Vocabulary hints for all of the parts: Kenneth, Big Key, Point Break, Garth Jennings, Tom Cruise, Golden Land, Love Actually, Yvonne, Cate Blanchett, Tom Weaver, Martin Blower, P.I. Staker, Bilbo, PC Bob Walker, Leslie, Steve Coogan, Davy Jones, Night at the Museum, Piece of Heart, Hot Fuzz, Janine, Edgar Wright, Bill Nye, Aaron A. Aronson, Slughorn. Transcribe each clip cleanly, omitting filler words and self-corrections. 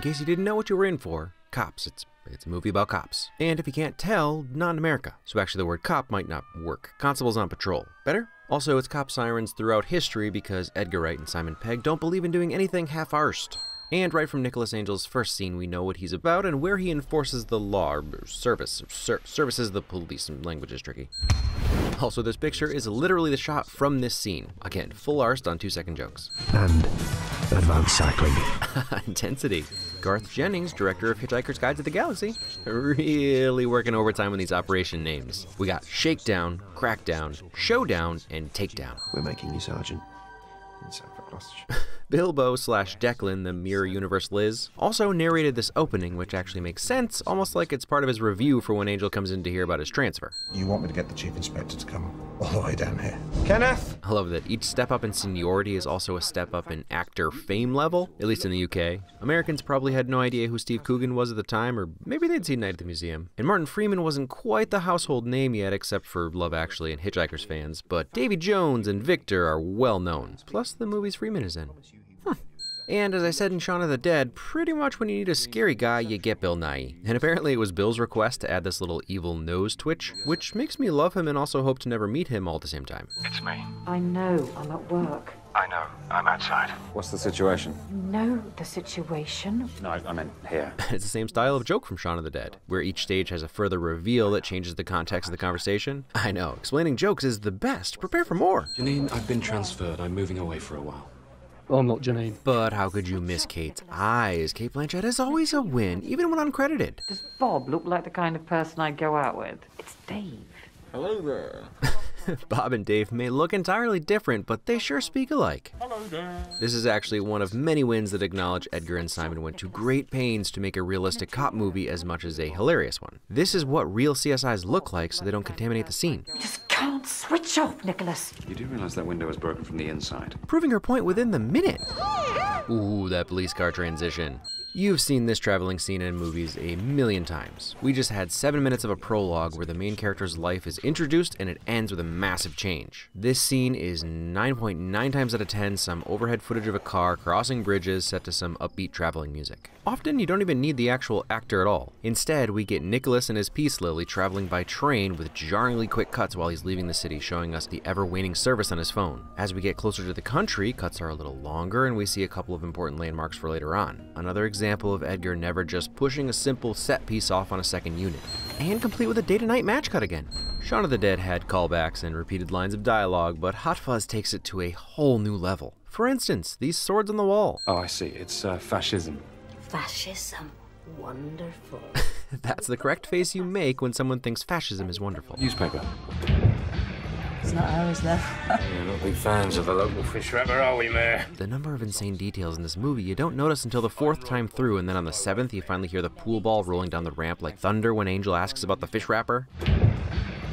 In case you didn't know what you were in for, cops. It's a movie about cops. And if you can't tell, not in America. So actually the word cop might not work. Constables on patrol. Better? Also, it's cop sirens throughout history because Edgar Wright and Simon Pegg don't believe in doing anything half-arsed. And right from Nicholas Angel's first scene, we know what he's about and where he enforces the law, or services the police, and language is tricky. Also, this picture is literally the shot from this scene. Again, full arsed on 2-second jokes. And advanced cycling. Intensity. Garth Jennings, director of Hitchhiker's Guide to the Galaxy, really working overtime on these operation names. We got Shakedown, Crackdown, Showdown, and Takedown. We're making you, Sergeant. Bilbo / Declan, the Mirror Universe Liz, also narrated this opening, which actually makes sense, almost like it's part of his review for when Angel comes in to hear about his transfer. You want me to get the Chief Inspector to come all the way down here? Kenneth! I love that each step up in seniority is also a step up in actor fame level, at least in the UK. Americans probably had no idea who Steve Coogan was at the time, or maybe they'd seen Night at the Museum. And Martin Freeman wasn't quite the household name yet, except for Love Actually and Hitchhiker's fans, but Davy Jones and Victor are well known, plus the movies Freeman is in. And as I said in Shaun of the Dead, pretty much when you need a scary guy, you get Bill Nye. And apparently it was Bill's request to add this little evil nose twitch, which makes me love him and also hope to never meet him all at the same time. It's me. I know I'm at work. I know I'm outside. What's the situation? You know the situation. No, I meant here. It's the same style of joke from Shaun of the Dead, where each stage has a further reveal that changes the context of the conversation. I know, explaining jokes is the best. Prepare for more. Janine, I've been transferred. I'm moving away for a while. I'm not Janine. But how could you miss Cate's eyes? Cate Blanchett is always a win, even when uncredited. Does Bob look like the kind of person I'd go out with? It's Dave. Hello there. Bob and Dave may look entirely different, but they sure speak alike. Hello there. This is actually one of many wins that acknowledge Edgar and Simon went to great pains to make a realistic cop movie as much as a hilarious one. This is what real CSIs look like so they don't contaminate the scene. Can't switch off, Nicholas. You do realize that window is broken from the inside. Proving her point within the minute. Ooh, that police car transition. You've seen this traveling scene in movies a million times. We just had 7 minutes of a prologue where the main character's life is introduced and it ends with a massive change. This scene is 9.9 times out of 10 some overhead footage of a car crossing bridges set to some upbeat traveling music. Often you don't even need the actual actor at all. Instead, we get Nicholas and his peace lily traveling by train with jarringly quick cuts while he's leaving the city, showing us the ever-waning service on his phone. As we get closer to the country, cuts are a little longer and we see a couple of important landmarks for later on. Another example of Edgar never just pushing a simple set piece off on a second unit, and complete with a day-to-night match cut again. Shaun of the Dead had callbacks and repeated lines of dialogue, but Hot Fuzz takes it to a whole new level. For instance, these swords on the wall. Oh, I see. It's fascism. Fascism. Wonderful. That's the correct face you make when someone thinks fascism is wonderful. Newspaper. It's not ours, though. We're not big fans of the local fish wrapper, are we, Mayor? The number of insane details in this movie you don't notice until the 4th time through, and then on the 7th you finally hear the pool ball rolling down the ramp like thunder when Angel asks about the fish wrapper.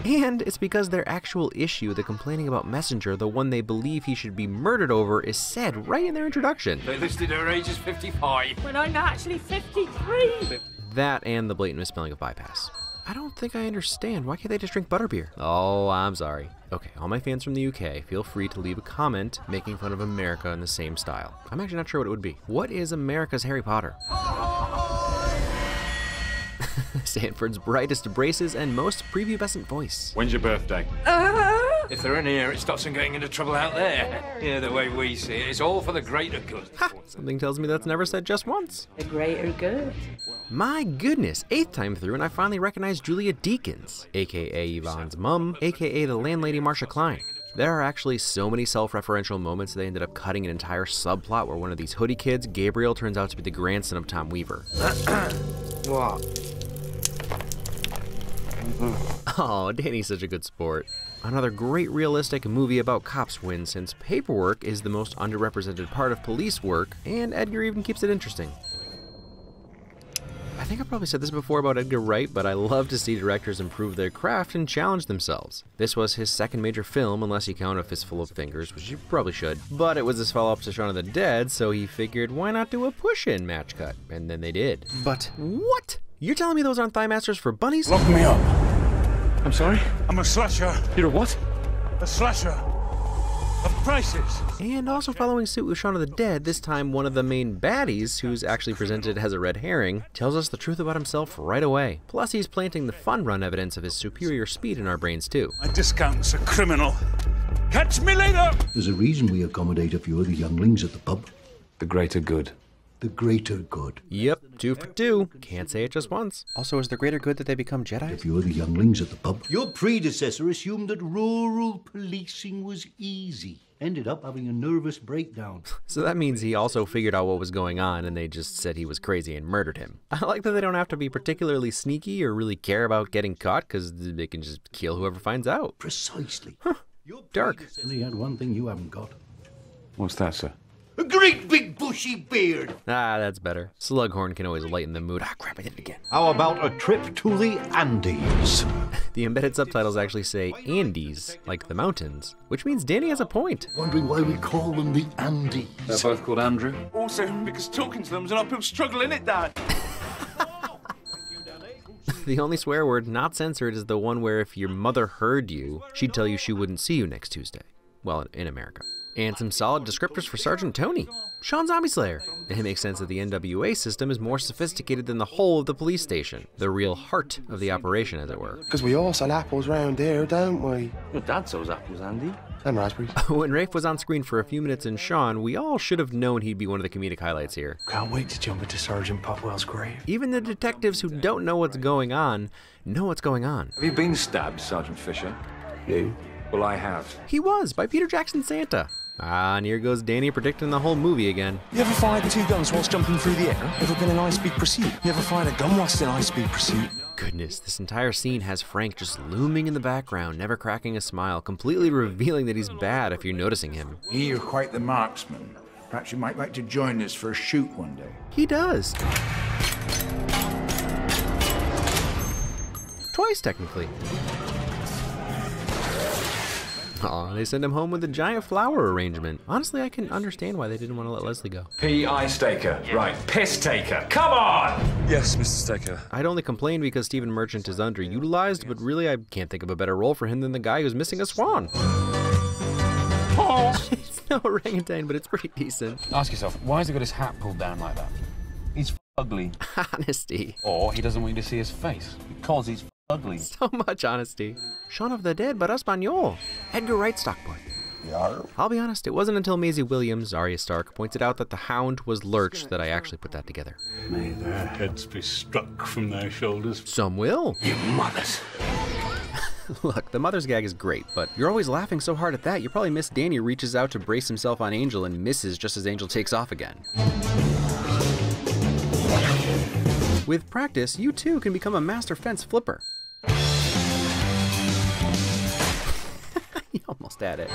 And it's because their actual issue, the complaining about Messenger, the one they believe he should be murdered over, is said right in their introduction. They listed her age as 55. When I'm actually 53! That and the blatant misspelling of bypass. I don't think I understand. Why can't they just drink butterbeer? Oh, I'm sorry. Okay, all my fans from the UK, feel free to leave a comment making fun of America in the same style. I'm actually not sure what it would be. What is America's Harry Potter? Sanford's brightest braces and most prepubescent voice. When's your birthday? If they're in here, it stops them getting into trouble out there. Yeah, the way we see it, it's all for the greater good. Ha! Something tells me that's never said just once. The greater good. My goodness, 8th time through and I finally recognized Julia Deakins, aka Yvonne's mum, aka the landlady Marsha Klein. There are actually so many self-referential moments they ended up cutting an entire subplot where one of these hoodie kids, Gabriel, turns out to be the grandson of Tom Weaver. What? Oh, Danny's such a good sport. Another great realistic movie about cops win since paperwork is the most underrepresented part of police work, and Edgar even keeps it interesting. I think I've probably said this before about Edgar Wright, but I love to see directors improve their craft and challenge themselves. This was his second major film, unless you count A Fistful of Fingers, which you probably should. But it was his follow-up to Shaun of the Dead, so he figured why not do a push-in match cut? And then they did. But what? You're telling me those aren't thigh masters for bunnies? Lock me up. I'm sorry? I'm a slasher. You're a what? A slasher. Of prices. And also following suit with Shaun of the Dead, this time one of the main baddies, who's actually presented as a red herring, tells us the truth about himself right away. Plus he's planting the fun run evidence of his superior speed in our brains too. My discount's a criminal. Catch me later! There's a reason we accommodate a few of the younglings at the pub. The greater good. The greater good. Yep, 2 for 2. Can't say it just once. Also, is the greater good that they become Jedi? If you were the younglings at the pub. Your predecessor assumed that rural policing was easy. Ended up having a nervous breakdown. So that means he also figured out what was going on and they just said he was crazy and murdered him. I like that they don't have to be particularly sneaky or really care about getting caught because they can just kill whoever finds out. Precisely. Huh. Your dark. And he had one thing you haven't got. What's that, sir? A great big bushy beard! Ah, that's better. Slughorn can always lighten the mood. Ah, crap, I did it again. How about a trip to the Andes? The embedded subtitles actually say Andes, like the mountains, which means Danny has a point. Wondering why we call them the Andes. They're both called Andrew. Also, because talking to them is a lot of people struggling at that. The only swear word not censored is the one where if your mother heard you, she'd tell you she wouldn't see you next Tuesday. Well, in America. And some solid descriptors for Sergeant Tony, Shaun Zombie Slayer. It makes sense that the NWA system is more sophisticated than the whole of the police station, the real heart of the operation, as it were. Because we all sell apples round here, don't we? Your dad sells apples, Andy. And raspberries. When Rafe was on screen for a few minutes in Shaun, we all should have known he'd be one of the comedic highlights here. Can't wait to jump into Sergeant Popwell's grave. Even the detectives who don't know what's going on know what's going on. Have you been stabbed, Sergeant Fisher? No. Well, I have. He was, by Peter Jackson's Santa. Ah, and here goes Danny predicting the whole movie again. You ever fired 2 guns whilst jumping through the air? Ever been in high-speed pursuit? You ever fired a gun whilst in high-speed pursuit? Goodness, this entire scene has Frank just looming in the background, never cracking a smile, completely revealing that he's bad if you're noticing him. You're quite the marksman. Perhaps you might like to join us for a shoot one day. He does. Twice, technically. Aw, they send him home with a giant flower arrangement. Honestly, I can understand why they didn't want to let Leslie go. P.I. Staker, right. Piss Taker, come on! Yes, Mr. Staker. I'd only complain because Stephen Merchant is underutilized, but really I can't think of a better role for him than the guy who's missing a swan. Oh. It's no orangutan, but it's pretty decent. Ask yourself, why has he got his hat pulled down like that? He's ugly. Honesty. Or he doesn't want you to see his face, because he's ugly. So much honesty. Shaun of the Dead, but Espanol. Edgar Wright, Stockport. Yeah. I'll be honest, it wasn't until Maisie Williams, Arya Stark, pointed out that the hound was Lurch that I actually put that together. May their heads be struck from their shoulders. Some will. You mothers. Look, the mother's gag is great, but you're always laughing so hard at that, you probably miss Danny reaches out to brace himself on Angel and misses just as Angel takes off again. With practice, you too can become a master fence flipper. You almost had it.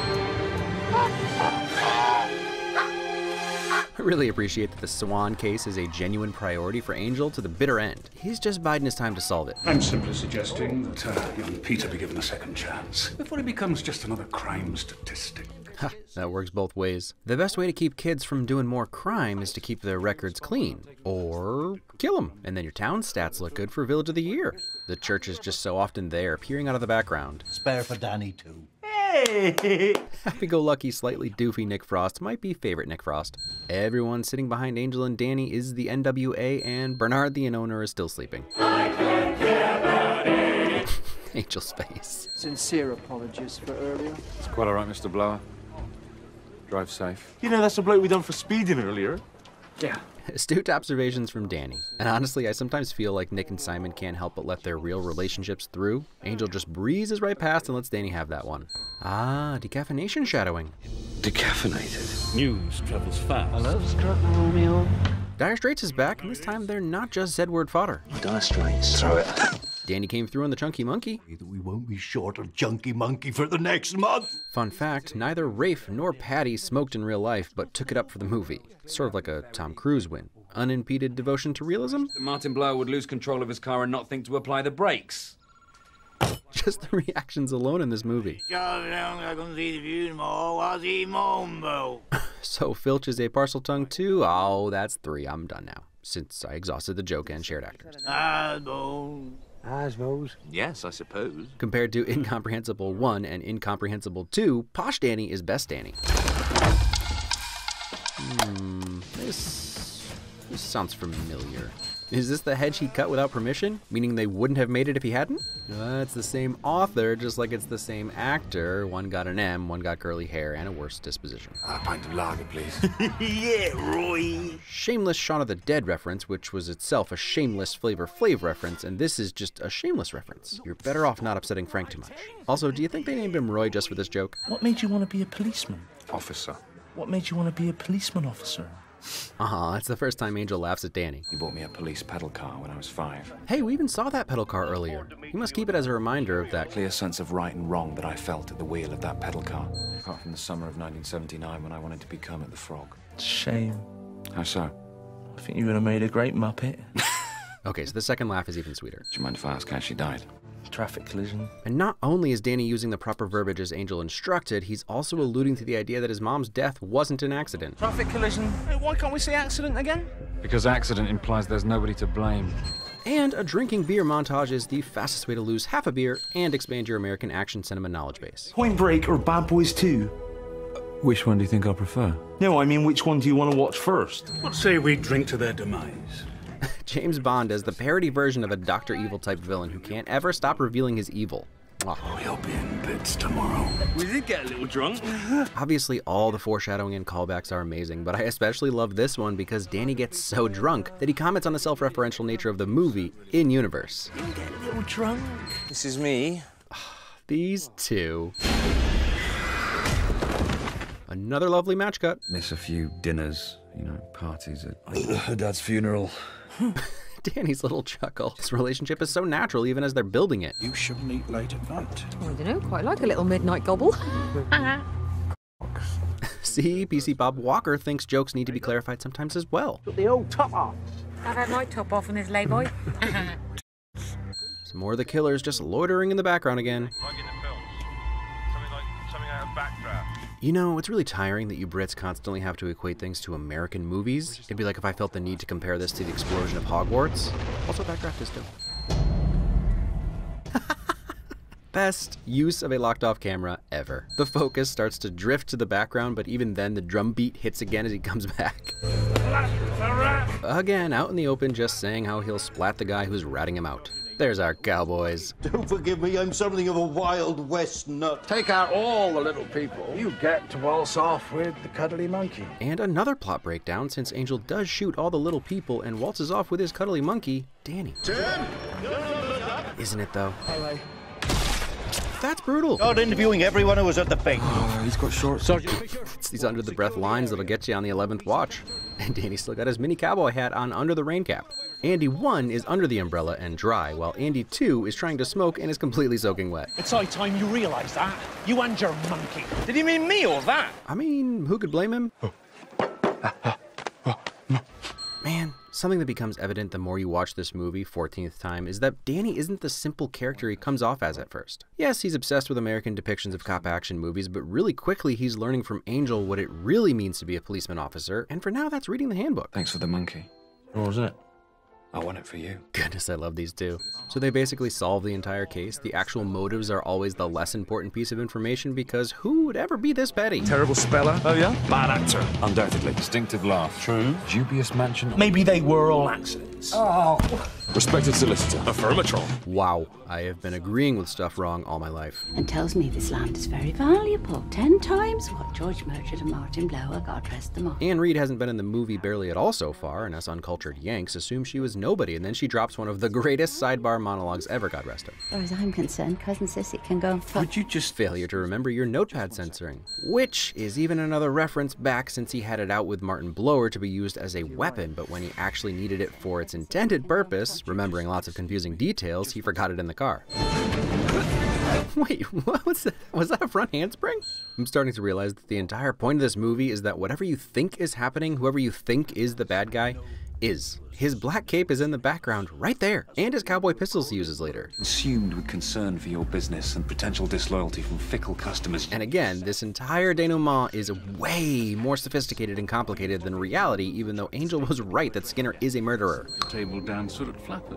I really appreciate that the Swan case is a genuine priority for Angel to the bitter end. He's just biding his time to solve it. I'm simply suggesting that young Peter be given a second chance before he becomes just another crime statistic. Ha, that works both ways. The best way to keep kids from doing more crime is to keep their records clean, or kill them, and then your town stats look good for Village of the Year. The church is just so often there, peering out of the background. Spare for Danny too. Hey! Happy-go-lucky, slightly doofy Nick Frost might be favorite Nick Frost. Everyone sitting behind Angel and Danny is the NWA, and Bernard the Inn-Owner is still sleeping. I don't care about it. Angel's face. Sincere apologies for earlier. It's quite all right, Mr. Blower. Drive safe. You know, that's the bloke we done for speeding earlier. Yeah. Astute observations from Danny. And honestly, I sometimes feel like Nick and Simon can't help but let their real relationships through. Angel just breezes right past and lets Danny have that one. Ah, decaffeination shadowing. Decaffeinated. News travels fast. I love strutting Romeo. Dire Straits is back, and this time they're not just Z-word fodder. Dire Straits. Throw it. Danny came through on the Chunky Monkey. We won't be short of Chunky Monkey for the next month. Fun fact, neither Rafe nor Patty smoked in real life, but took it up for the movie. Sort of like a Tom Cruise win. Unimpeded devotion to realism? Martin Blower would lose control of his car and not think to apply the brakes. Just the reactions alone in this movie. So Filch is a parcel tongue too? Oh, that's 3. I'm done now, since I exhausted the joke and shared actors. I suppose. Yes, I suppose. Compared to Incomprehensible 1 and Incomprehensible 2, Posh Danny is Best Danny. This sounds familiar. Is this the hedge he cut without permission? Meaning they wouldn't have made it if he hadn't? It's the same author, just like it's the same actor. One got an M, one got curly hair, and a worse disposition. A pint of lager, please. Yeah, Roy! Shameless Shaun of the Dead reference, which was itself a shameless Flavor Flav reference, and this is just a shameless reference. You're better off not upsetting Frank too much. Also, do you think they named him Roy just for this joke? What made you want to be a policeman? Officer. What made you want to be a policeman officer? That's the first time Angel laughs at Danny. You bought me a police pedal car when I was 5. Hey, we even saw that pedal car earlier. You must keep it as a reminder of that clear sense of right and wrong that I felt at the wheel of that pedal car. Apart from the summer of 1979 when I wanted to be Kermit the Frog. Shame. How so? I think you would have made a great Muppet. Okay, so the second laugh is even sweeter. Do you mind if I ask how she died? Traffic collision. And not only is Danny using the proper verbiage as Angel instructed, he's also alluding to the idea that his mom's death wasn't an accident. Traffic collision. Why can't we say accident again? Because accident implies there's nobody to blame. And a drinking beer montage is the fastest way to lose half a beer and expand your American action cinema knowledge base. Point Break or Bad Boys 2? Which one do you think I'll prefer? No, I mean which one do you want to watch first? Let's say we drink to their demise. James Bond as the parody version of a Dr. Evil type villain who can't ever stop revealing his evil. Oh, he'll be in bits tomorrow. We did get a little drunk. Obviously, all the foreshadowing and callbacks are amazing, but I especially love this one because Danny gets so drunk that he comments on the self-referential nature of the movie in-universe. You'll get a little drunk. This is me. These two. Another lovely match cut. Miss a few dinners, you know, parties at her dad's funeral. Danny's little chuckle. This relationship is so natural even as they're building it. You shouldn't eat late at night. Oh, I don't know, quite like a little midnight gobble. See, PC Bob Walker thinks jokes need to be clarified sometimes as well. Put the old top off. I've had my top off on this layboy. Some more of the killers just loitering in the background again. Like in the films. Something like something out of backdraft. You know, it's really tiring that you Brits constantly have to equate things to American movies. It'd be like if I felt the need to compare this to the explosion of Hogwarts. Also, backdraft is dope. Best use of a locked-off camera ever. The focus starts to drift to the background, but even then, the drum beat hits again as he comes back. Again, out in the open, just saying how he'll splat the guy who's ratting him out. There's our cowboys. Don't forgive me, I'm something of a Wild West nut. Take out all the little people. You get to waltz off with the cuddly monkey. And another plot breakdown, since Angel does shoot all the little people and waltzes off with his cuddly monkey, Danny. Tim! Isn't it, though? Hello. That's brutal. Start interviewing everyone who was at the bank. Oh, he's got short. It's these under-the-breath lines that'll get you on the 11th watch. And Danny still got his mini cowboy hat on under the rain cap. Andy 1 is under the umbrella and dry, while Andy 2 is trying to smoke and is completely soaking wet. It's high time you realize that. You and your monkey. Did he mean me or that? I mean, who could blame him? Man, something that becomes evident the more you watch this movie 14th time is that Danny isn't the simple character he comes off as at first. Yes, he's obsessed with American depictions of cop action movies, but really quickly he's learning from Angel what it really means to be a policeman officer, and for now that's reading the handbook. Thanks for the monkey. What was it? I want it for you. Goodness, I love these two. So they basically solve the entire case. The actual motives are always the less important piece of information because who would ever be this petty? Terrible speller. Oh yeah? Bad actor. Undoubtedly. Distinctive laugh. True. Dubious mansion. Maybe they were all accidents. Oh. Respected solicitor. Affirmatron. Wow, I have been agreeing with stuff wrong all my life. And tells me this land is very valuable. 10 times what George Murchard and Martin Blower, God rest them all. Anne Reed hasn't been in the movie barely at all so far, and us uncultured Yanks assume she was nobody, and then she drops one of the greatest sidebar monologues ever, God rest her. As far as I'm concerned, Cousin Sissy can go. Would you just failure to remember your notepad censoring, which is even another reference back since he had it out with Martin Blower to be used as a weapon, but when he actually needed it for its intended purpose, remembering lots of confusing details, he forgot it in the car. Wait, what was that? Was that a front handspring? I'm starting to realize that the entire point of this movie is that whatever you think is happening, whoever you think is the bad guy, is. His black cape is in the background right there, and his cowboy pistols he uses later. Consumed with concern for your business and potential disloyalty from fickle customers. And again, this entire denouement is way more sophisticated and complicated than reality, even though Angel was right that Skinner is a murderer. Table down, sort of flapper.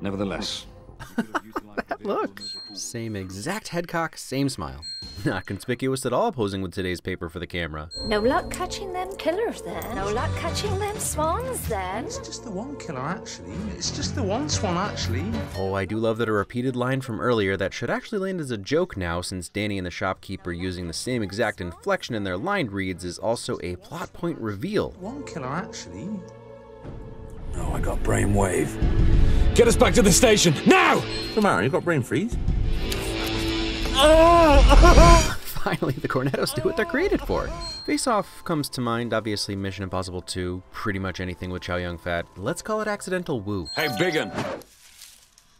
Nevertheless. That look. Same exact headcock, same smile. Not conspicuous at all, posing with today's paper for the camera. No luck catching them killers then. No luck catching them swans then. It's just the one killer actually. It's just the one swan actually. Oh, I do love that a repeated line from earlier that should actually land as a joke now, since Danny and the shopkeeper using the same exact inflection in their line reads, is also a plot point reveal. One killer actually. Oh, I got brainwave. Get us back to the station, now! Come on, you got brain freeze? Finally, the cornetos do what they're created for. Face Off comes to mind, obviously Mission Impossible 2, pretty much anything with Chow Yun-fat. Let's call it accidental woo. Hey, Biggin!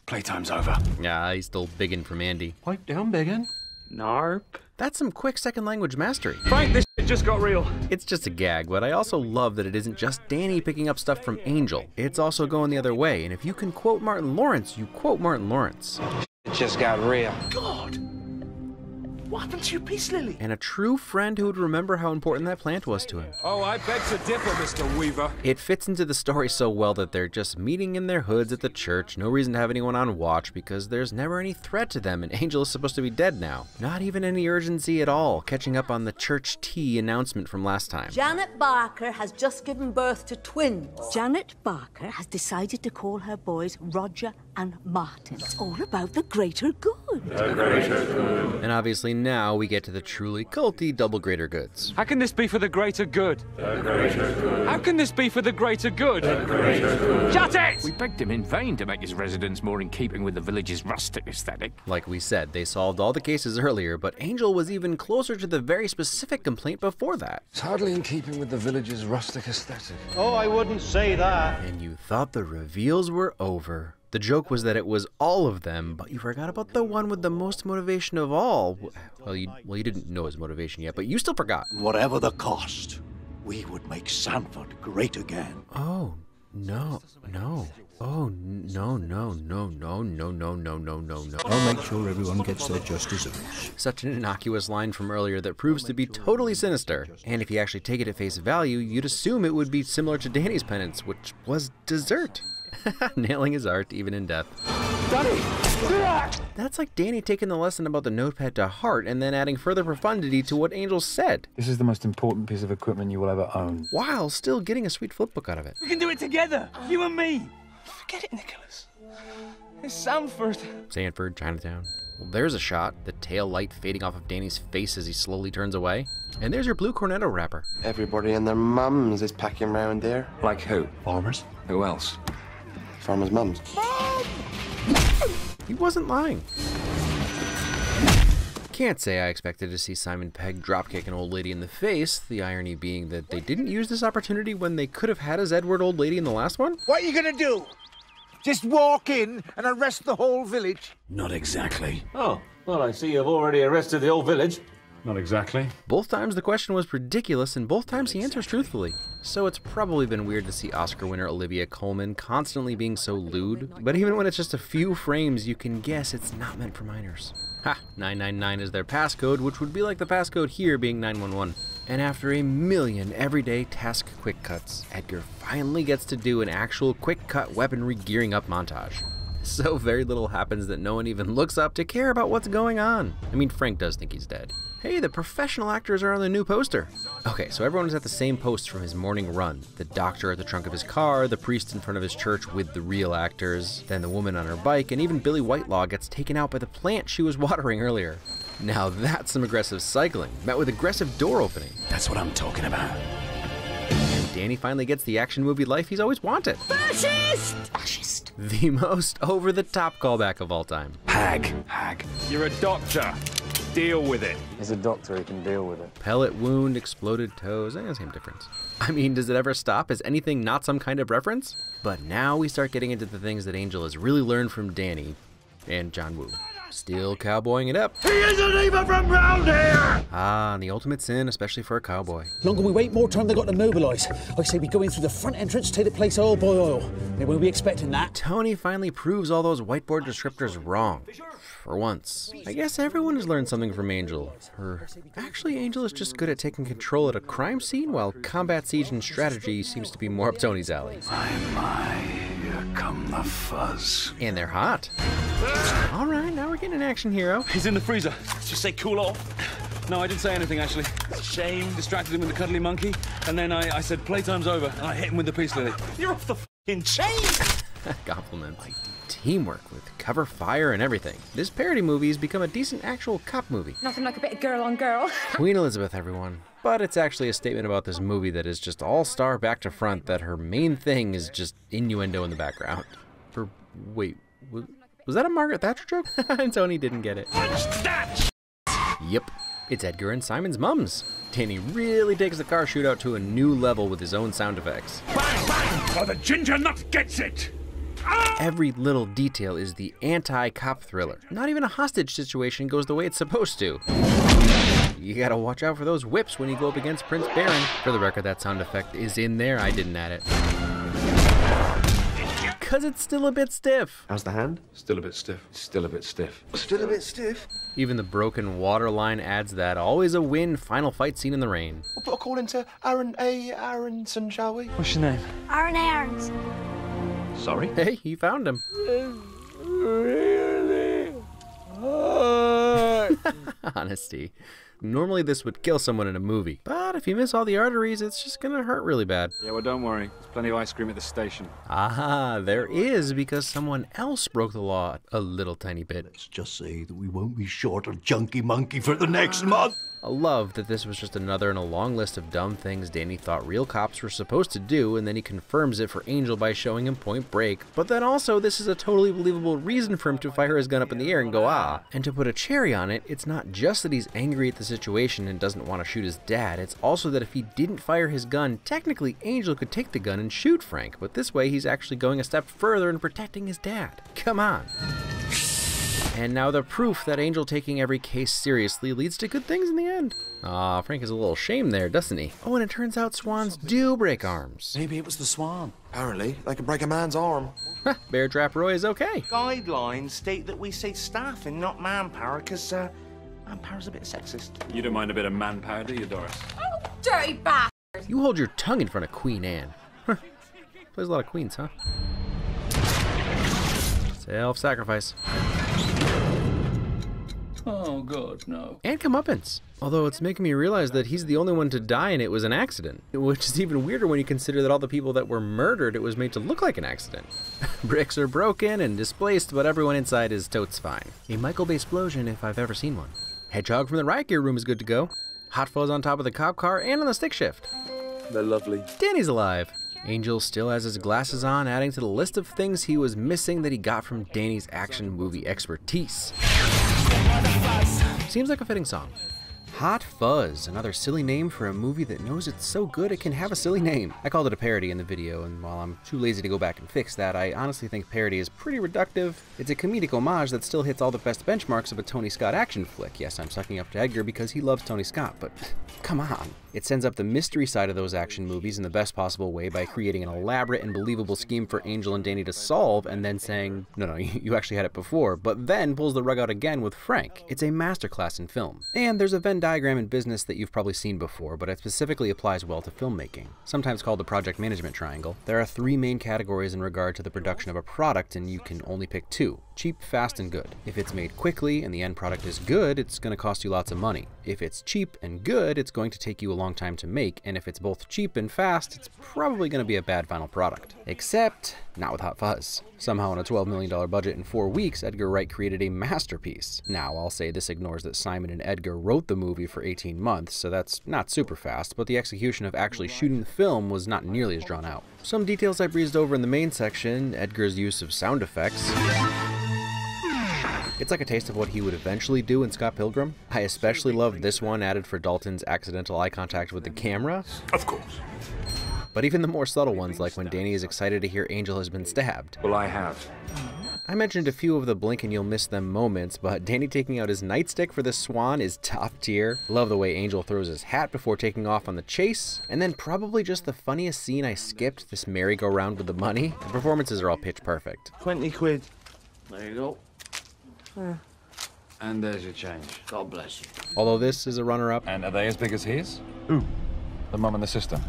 Playtime's over. Yeah, he's still Biggin from Andy. Pipe down, Biggin. Narp. That's some quick second language mastery. Frank, this shit just got real. It's just a gag, but I also love that it isn't just Danny picking up stuff from Angel. It's also going the other way, and if you can quote Martin Lawrence, you quote Martin Lawrence. It just got real. God! What happened to your peace lily? And a true friend who would remember how important that plant was to him. Oh, I beg to differ, Mr. Weaver. It fits into the story so well that they're just meeting in their hoods at the church, no reason to have anyone on watch because there's never any threat to them, and Angel is supposed to be dead now. Not even any urgency at all, catching up on the church tea announcement from last time. Janet Barker has just given birth to twins. Janet Barker has decided to call her boys Roger and Martin. It's all about the greater good. The greater good. And obviously now we get to the truly culty double greater goods. How can this be for the greater good? The greater good. How can this be for the greater good? The greater good. Shut it! We begged him in vain to make his residence more in keeping with the village's rustic aesthetic. Like we said, they solved all the cases earlier, but Angel was even closer to the very specific complaint before that. It's hardly in keeping with the village's rustic aesthetic. Oh, I wouldn't say that. And you thought the reveals were over. The joke was that it was all of them, but you forgot about the one with the most motivation of all. Well, you didn't know his motivation yet, but you still forgot. Whatever the cost, we would make Sanford great again. Oh, no, no. Oh, no, no, no, no, no, no, no, no, no, no. I'll make sure everyone gets their just deserts. Such an innocuous line from earlier that proves to be totally sinister. And if you actually take it at face value, you'd assume it would be similar to Danny's penance, which was dessert. Nailing his art even in death. Danny! That's like Danny taking the lesson about the notepad to heart and then adding further profundity to what Angel said. This is the most important piece of equipment you will ever own. While still getting a sweet flipbook out of it. We can do it together! You and me! Forget it, Nicholas. It's Sanford. Sanford, Chinatown. Well, there's a shot. The tail light fading off of Danny's face as he slowly turns away. And there's your blue cornetto wrapper. Everybody and their mums is packing around there. Like who? Farmers? Who else? Farmers' mums. Mom! He wasn't lying. Can't say I expected to see Simon Pegg dropkick an old lady in the face, the irony being that they didn't use this opportunity when they could have had his Edward old lady in the last one. What are you gonna do? Just walk in and arrest the whole village? Not exactly. Oh, well, I see you've already arrested the whole village. Not exactly. Both times the question was ridiculous, and both times he answers truthfully. So it's probably been weird to see Oscar winner Olivia Colman constantly being so lewd, but even when it's just a few frames, you can guess it's not meant for minors. Ha! 999 is their passcode, which would be like the passcode here being 911. And after a million everyday task quick cuts, Edgar finally gets to do an actual quick cut weaponry gearing up montage. So very little happens that no one even looks up to care about what's going on. I mean, Frank does think he's dead. Hey, the professional actors are on the new poster. Okay, so everyone is at the same post from his morning run. The doctor at the trunk of his car, the priest in front of his church with the real actors, then the woman on her bike, and even Billy Whitelaw gets taken out by the plant she was watering earlier. Now that's some aggressive cycling, met with aggressive door opening. That's what I'm talking about. Danny finally gets the action movie life he's always wanted. Fascist! Fascist. The most over-the-top callback of all time. Hag. Hag. You're a doctor. Deal with it. He's a doctor, he can deal with it. Pellet wound, exploded toes, same difference. I mean, does it ever stop? Is anything not some kind of reference? But now we start getting into the things that Angel has really learned from Danny and John Woo. Still cowboying it up. He isn't even from round here! Ah, and the ultimate sin, especially for a cowboy. Longer we wait, more time they got to mobilize. I say we go in through the front entrance, take the place oil by oil. They won't be expecting that. Tony finally proves all those whiteboard descriptors wrong. For once. I guess everyone has learned something from Angel. Actually, Angel is just good at taking control at a crime scene, while combat, siege, and strategy seems to be more up Tony's alley. My, my, here come the fuzz. And they're hot. All right, now we're getting an action hero. He's in the freezer. Let's just say cool off. No, I didn't say anything, actually. Shame. Distracted him with the cuddly monkey, and then I said playtime's over, and I hit him with the peace lily. You're off the f***ing chain! Compliments. Like teamwork with cover fire and everything. This parody movie has become a decent actual cop movie. Nothing like a bit of girl on girl. Queen Elizabeth, everyone. But it's actually a statement about this movie that is just all-star back to front, that her main thing is just innuendo in the background. For, wait, was that a Margaret Thatcher joke? And Tony didn't get it. What's that? Yep, it's Edgar and Simon's mums. Danny really takes the car shootout to a new level with his own sound effects. Bang, bang, or the ginger nut gets it! Every little detail is the anti-cop thriller. Not even a hostage situation goes the way it's supposed to. You gotta watch out for those whips when you go up against Prince Baron. For the record, that sound effect is in there. I didn't add it. 'Cause it's still a bit stiff. How's the hand? Still a bit stiff. Still a bit stiff. Still a bit stiff. Even the broken water line adds that always a win final fight scene in the rain. We'll put a call into Aaron A. Aronson, shall we? What's your name? Aaron A. Aronson. Sorry? Hey, he found him. It's really hard. Honesty. Normally this would kill someone in a movie, but if you miss all the arteries, it's just gonna hurt really bad. Yeah, well, don't worry. There's plenty of ice cream at the station. Ah, there is, because someone else broke the law a little tiny bit. Let's just say that we won't be short of Chunky Monkey for the next month. I love that this was just another in a long list of dumb things Danny thought real cops were supposed to do, and then he confirms it for Angel by showing him Point Break. But then also, this is a totally believable reason for him to fire his gun up in the air and go, ah. And to put a cherry on it, it's not just that he's angry at the situation and doesn't want to shoot his dad, it's also that if he didn't fire his gun, technically Angel could take the gun and shoot Frank, but this way he's actually going a step further and protecting his dad. Come on. And now the proof that Angel taking every case seriously leads to good things in the end. Aw, Frank is a little ashamed there, doesn't he? Oh, and it turns out swans do break arms. Maybe it was the swan. Apparently, they can break a man's arm. Bear Trap Roy is okay. Guidelines state that we say staff and not manpower, because manpower's a bit sexist. You don't mind a bit of manpower, do you, Doris? Oh, dirty bastard! You hold your tongue in front of Queen Anne. Plays a lot of queens, huh? Self-sacrifice. Oh, God, no. And comeuppance. Although it's making me realize that he's the only one to die and it was an accident. Which is even weirder when you consider that all the people that were murdered, it was made to look like an accident. Bricks are broken and displaced, but everyone inside is totes fine. A Michael Bay explosion if I've ever seen one. Hedgehog from the riot gear room is good to go. Hot fuzz on top of the cop car and on the stick shift. They're lovely. Danny's alive. Angel still has his glasses on, adding to the list of things he was missing that he got from Danny's action movie expertise. Seems like a fitting song. Hot Fuzz, another silly name for a movie that knows it's so good it can have a silly name. I called it a parody in the video, and while I'm too lazy to go back and fix that, I honestly think parody is pretty reductive. It's a comedic homage that still hits all the best benchmarks of a Tony Scott action flick. Yes, I'm sucking up to Edgar because he loves Tony Scott, but come on. It sends up the mystery side of those action movies in the best possible way by creating an elaborate and believable scheme for Angel and Danny to solve, and then saying, no, you actually had it before, but then pulls the rug out again with Frank. It's a masterclass in film. And there's a Venn diagram in business that you've probably seen before, but it specifically applies well to filmmaking, sometimes called the project management triangle. There are three main categories in regard to the production of a product, and you can only pick two: cheap, fast, and good. If it's made quickly and the end product is good, it's going to cost you lots of money. If it's cheap and good, it's going to take you a long time to make, and if it's both cheap and fast, it's probably going to be a bad final product. Except not with Hot Fuzz. Somehow on a $12 million budget in 4 weeks, Edgar Wright created a masterpiece. Now, I'll say this ignores that Simon and Edgar wrote the movie for 18 months, so that's not super fast, but the execution of actually shooting the film was not nearly as drawn out. Some details I breezed over in the main section: Edgar's use of sound effects. It's like a taste of what he would eventually do in Scott Pilgrim. I especially loved this one added for Dalton's accidental eye contact with the camera. Of course. But even the more subtle ones, like when Danny is excited to hear Angel has been stabbed. Well, I have. I mentioned a few of the blink and you'll miss them moments, but Danny taking out his nightstick for the swan is top tier. Love the way Angel throws his hat before taking off on the chase. And then probably just the funniest scene I skipped, this merry-go-round with the money. The performances are all pitch perfect. 20 quid. There you go. And there's your change. God bless you. Although this is a runner-up. And are they as big as his? Ooh, the mum and the sister.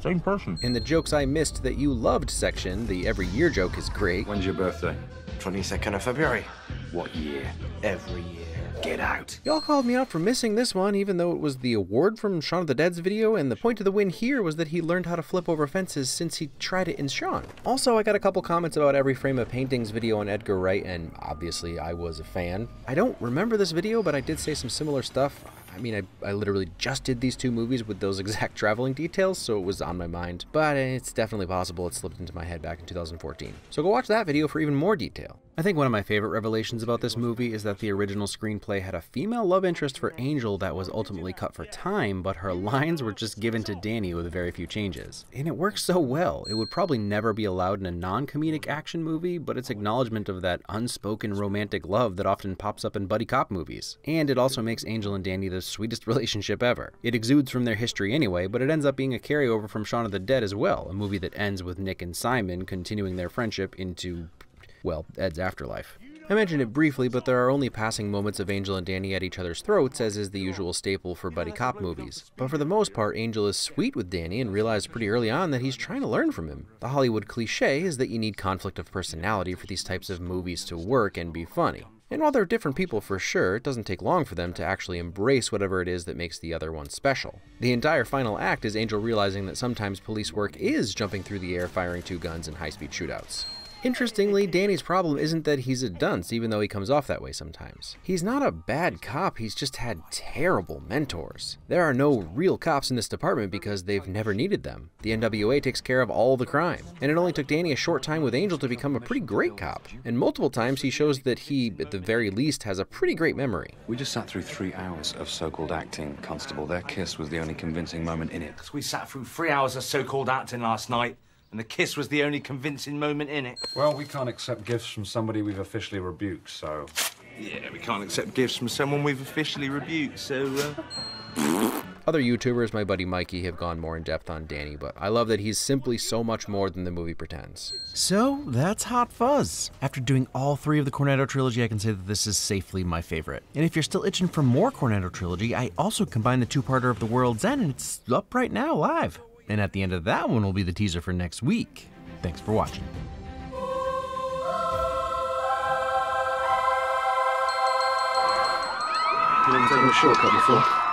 Same person. In the jokes I missed that you loved section, the every year joke is great. When's your birthday? 22nd of February. What year? Every year. Get out. Y'all called me out for missing this one, even though it was the award from Shaun of the Dead's video, and the point of the win here was that he learned how to flip over fences since he tried it in Shaun. Also, I got a couple comments about Every Frame of Painting's video on Edgar Wright, and obviously I was a fan. I don't remember this video, but I did say some similar stuff. I mean, I literally just did these two movies with those exact traveling details, so it was on my mind, but it's definitely possible it slipped into my head back in 2014. So go watch that video for even more detail. I think one of my favorite revelations about this movie is that the original screenplay had a female love interest for Angel that was ultimately cut for time, but her lines were just given to Danny with very few changes. And it works so well. It would probably never be allowed in a non-comedic action movie, but it's acknowledgement of that unspoken romantic love that often pops up in buddy cop movies. And it also makes Angel and Danny the sweetest relationship ever. It exudes from their history anyway, but it ends up being a carryover from Shaun of the Dead as well, a movie that ends with Nick and Simon continuing their friendship into, well, Ed's afterlife. I mentioned it briefly, but there are only passing moments of Angel and Danny at each other's throats, as is the usual staple for buddy cop movies. But for the most part, Angel is sweet with Danny and realized pretty early on that he's trying to learn from him. The Hollywood cliche is that you need conflict of personality for these types of movies to work and be funny. And while they're different people for sure, it doesn't take long for them to actually embrace whatever it is that makes the other one special. The entire final act is Angel realizing that sometimes police work is jumping through the air, firing two guns in high-speed shootouts. Interestingly, Danny's problem isn't that he's a dunce, even though he comes off that way sometimes. He's not a bad cop, he's just had terrible mentors. There are no real cops in this department because they've never needed them. The NWA takes care of all the crime, and it only took Danny a short time with Angel to become a pretty great cop. And multiple times he shows that he, at the very least, has a pretty great memory. We just sat through 3 hours of so-called acting, Constable. Their kiss was the only convincing moment in it. Because we sat through 3 hours of so-called acting last night. And the kiss was the only convincing moment in it. Well, we can't accept gifts from somebody we've officially rebuked, so... Yeah, we can't accept gifts from someone we've officially rebuked, so... Other YouTubers, my buddy Mikey, have gone more in depth on Danny, but I love that he's simply so much more than the movie pretends. So, that's Hot Fuzz. After doing all three of the Cornetto trilogy, I can say that this is safely my favorite. And if you're still itching for more Cornetto trilogy, I also combined the two-parter of The World's End, and it's up right now, live. And at the end of that one will be the teaser for next week. Thanks for watching. You didn't take a shortcut before.